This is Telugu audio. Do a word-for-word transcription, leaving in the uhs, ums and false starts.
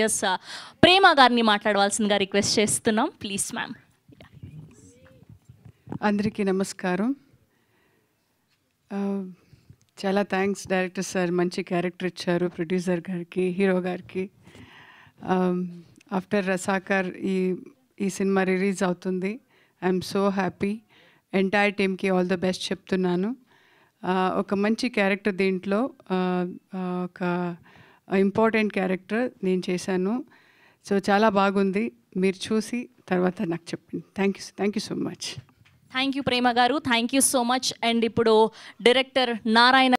ఎస్ ప్రేమ గారిని మాట్లాడవలసిందిగా రిక్వెస్ట్ చేస్తున్నాం. Please ma'am. అందరికీ నమస్కారం. చాలా థ్యాంక్స్ డైరెక్టర్ సార్, మంచి క్యారెక్టర్ ఇచ్చారు. ప్రొడ్యూసర్ గారికి, హీరో గారికి. ఆఫ్టర్ రసాకర్ ఈ ఈ సినిమా రిలీజ్ అవుతుంది. I'm so happy. ఎంటైర్ టీమ్కి ఆల్ ద బెస్ట్ చెప్తున్నాను. ఒక మంచి క్యారెక్టర్, దీంట్లో ఒక ఇంపార్టెంట్ క్యారెక్టర్ నేను చేశాను. సో చాలా బాగుంది. మీరు చూసి తర్వాత నాకు చెప్పండి. Thank you thank you so much. Thank you Prema గారు, thank you so much. And ఇప్పుడు డైరెక్టర్ నారాయణ